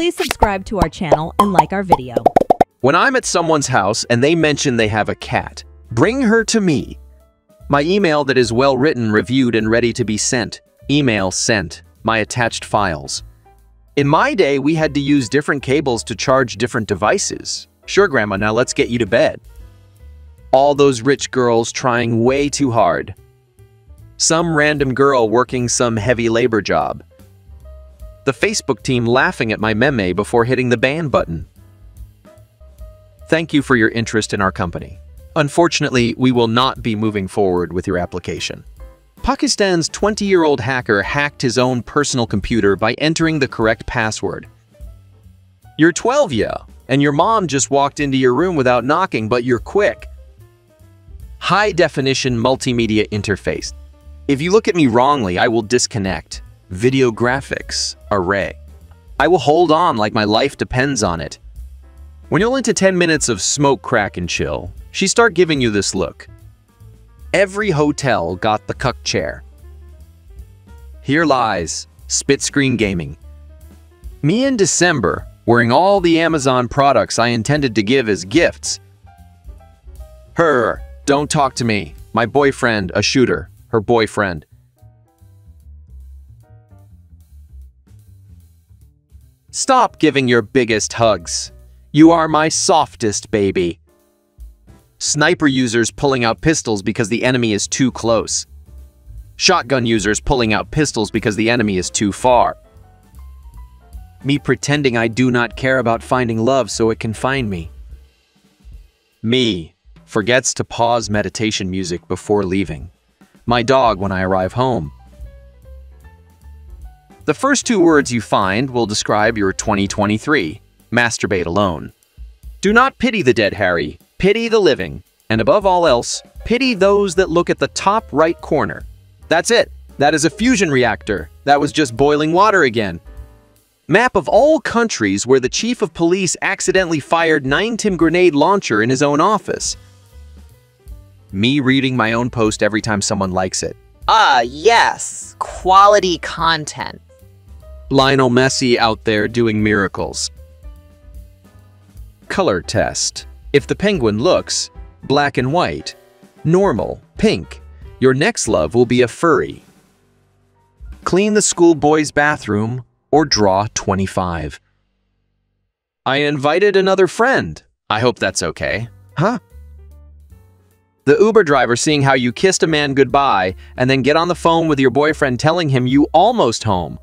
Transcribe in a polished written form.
Please subscribe to our channel and like our video. When I'm at someone's house and they mention they have a cat, bring her to me. My email that is well written, reviewed, and ready to be sent. Email sent. My attached files. In my day, we had to use different cables to charge different devices. Sure, Grandma, now let's get you to bed. All those rich girls trying way too hard. Some random girl working some heavy labor job. The Facebook team laughing at my meme before hitting the ban button. Thank you for your interest in our company. Unfortunately, we will not be moving forward with your application. Pakistan's 20-year-old hacker hacked his own personal computer by entering the correct password. You're 12, yeah, and your mom just walked into your room without knocking, but you're quick. High-definition multimedia interface. If you look at me wrongly, I will disconnect. Video graphics array. I will hold on like my life depends on it. When you're into 10 minutes of smoke, crack, and chill, she start giving you this look. Every hotel got the cuck chair. Here lies spit screen gaming. Me in December, wearing all the Amazon products I intended to give as gifts. Her, don't talk to me. My boyfriend, a shooter. Her boyfriend. Stop giving your biggest hugs. You are my softest baby. Sniper users pulling out pistols because the enemy is too close. Shotgun users pulling out pistols because the enemy is too far. Me pretending I do not care about finding love so it can find me. Me forgets to pause meditation music before leaving. My dog when I arrive home. The first two words you find will describe your 2023. Masturbate alone. Do not pity the dead, Harry. Pity the living, and above all else, pity those that look at the top right corner. That's it. That is a fusion reactor. That was just boiling water again. Map of all countries where the chief of police accidentally fired 9mm grenade launcher in his own office. Me reading my own post every time someone likes it. Yes. Quality content. Lionel Messi out there doing miracles. Color test. If the penguin looks black and white, normal, pink, your next love will be a furry. Clean the schoolboy's bathroom or draw 25. I invited another friend. I hope that's okay. Huh? The Uber driver seeing how you kissed a man goodbye and then get on the phone with your boyfriend telling him you almost home.